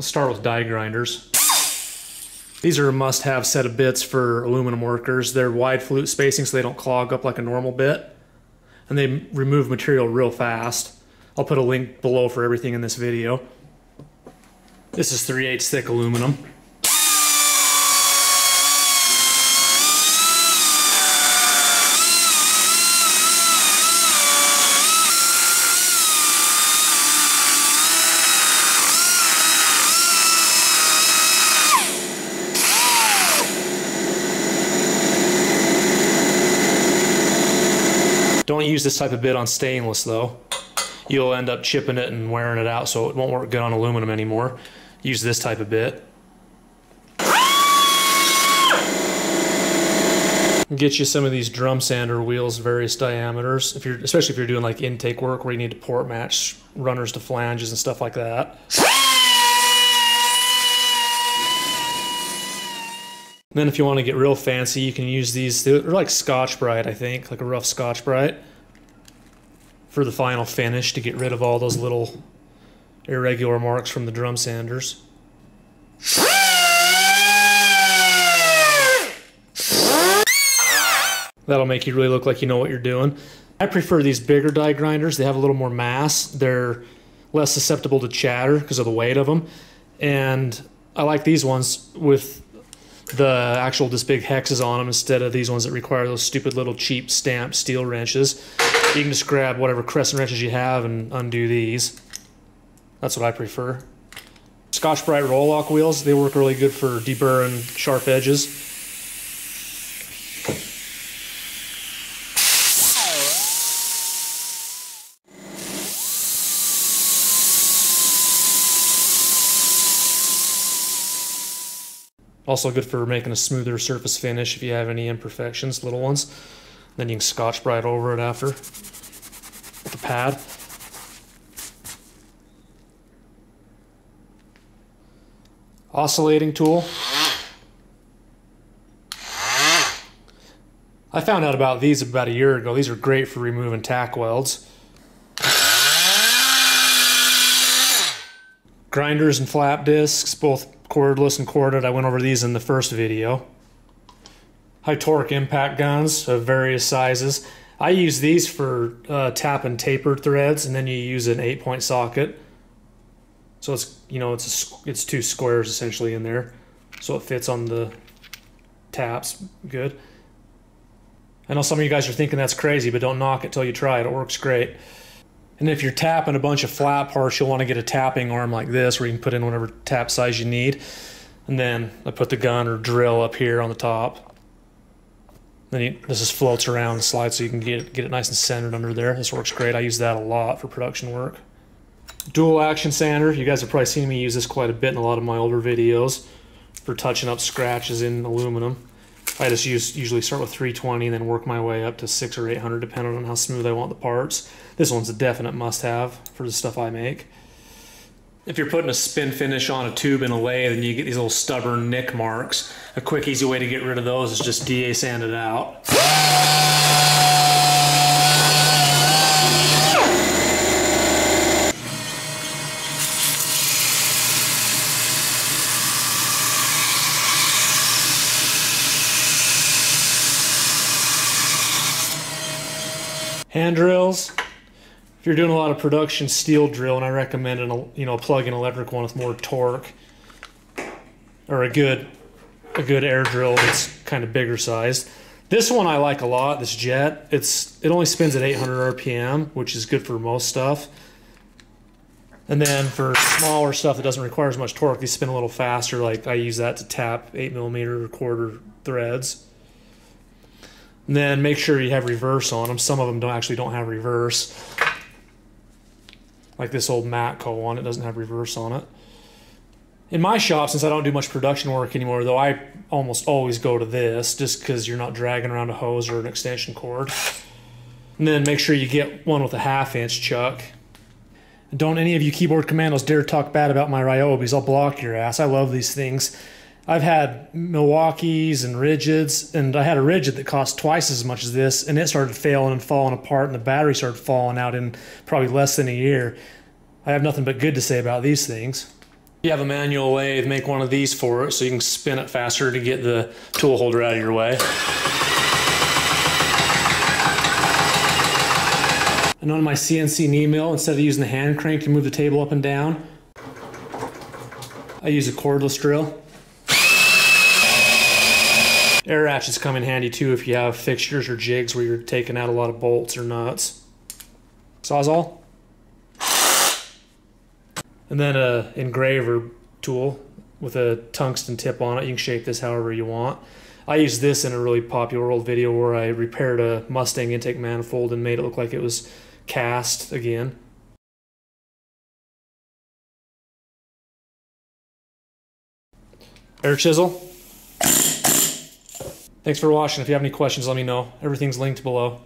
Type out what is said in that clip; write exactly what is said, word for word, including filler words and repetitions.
Let's start with die grinders. These are a must-have set of bits for aluminum workers. They're wide flute spacing so they don't clog up like a normal bit. And they remove material real fast. I'll put a link below for everything in this video. This is three eighths thick aluminum. Don't use this type of bit on stainless though. You'll end up chipping it and wearing it out, so it won't work good on aluminum anymore. Use this type of bit. Get you some of these drum sander wheels, various diameters, if you're, especially if you're doing like intake work where you need to port match runners to flanges and stuff like that. And then if you want to get real fancy, you can use these. They're like Scotch-Brite, I think, like a rough Scotch-Brite, for the final finish to get rid of all those little irregular marks from the drum sanders. That'll make you really look like you know what you're doing. I prefer these bigger die grinders. They have a little more mass. They're less susceptible to chatter because of the weight of them. And I like these ones with the actual just big hexes on them instead of these ones that require those stupid little cheap stamped steel wrenches. You can just grab whatever crescent wrenches you have and undo these. That's what I prefer. Scotch-Brite Roloc wheels, they work really good for deburring sharp edges. Also good for making a smoother surface finish if you have any imperfections, little ones. Then you can Scotch-Brite over it after with the pad. Oscillating tool. I found out about these about a year ago. These are great for removing tack welds. Grinders and flap discs, both cordless and corded. I went over these in the first video. High torque impact guns of various sizes. I use these for uh, tapping tapered threads, and then you use an eight point socket. So it's, you know, it's a, it's two squares essentially in there, so it fits on the taps good. I know some of you guys are thinking that's crazy, but don't knock it till you try it. It works great. And if you're tapping a bunch of flat parts, you'll want to get a tapping arm like this where you can put in whatever tap size you need. And then I put the gun or drill up here on the top. Then you, this just floats around the slide so you can get it, get it nice and centered under there. This works great. I use that a lot for production work. Dual action sander. You guys have probably seen me use this quite a bit in a lot of my older videos for touching up scratches in aluminum. I just use, usually start with three twenty and then work my way up to six or eight hundred depending on how smooth I want the parts. This one's a definite must-have for the stuff I make. If you're putting a spin finish on a tube in a lathe, then you get these little stubborn nick marks. A quick, easy way to get rid of those is just D A sand it out. Hand drills. If you're doing a lot of production steel drill, and I recommend an, you know, a plug-in electric one with more torque, or a good, a good air drill that's kind of bigger sized. This one I like a lot. This Jet. It's it only spins at eight hundred R P M, which is good for most stuff. And then for smaller stuff that doesn't require as much torque, they spin a little faster. Like I use that to tap eight millimeter or quarter threads. And then make sure you have reverse on them. Some of them don't actually don't have reverse. Like this old Matco one, it doesn't have reverse on it. In my shop, since I don't do much production work anymore, though, I almost always go to this just because you're not dragging around a hose or an extension cord. And then make sure you get one with a half inch chuck. And don't any of you keyboard commandos dare talk bad about my Ryobis. I'll block your ass. I love these things. I've had Milwaukees and Rigids, and I had a Rigid that cost twice as much as this, and it started failing and falling apart, and the battery started falling out in probably less than a year. I have nothing but good to say about these things. If you have a manual lathe, make one of these for it so you can spin it faster to get the tool holder out of your way. And on my C N C knee mill, instead of using the hand crank to move the table up and down, I use a cordless drill. Air ratchets come in handy too if you have fixtures or jigs where you're taking out a lot of bolts or nuts. Sawzall. And then an engraver tool with a tungsten tip on it. You can shape this however you want. I used this in a really popular old video where I repaired a Mustang intake manifold and made it look like it was cast again. Air chisel. Thanks for watching. If you have any questions, let me know. Everything's linked below.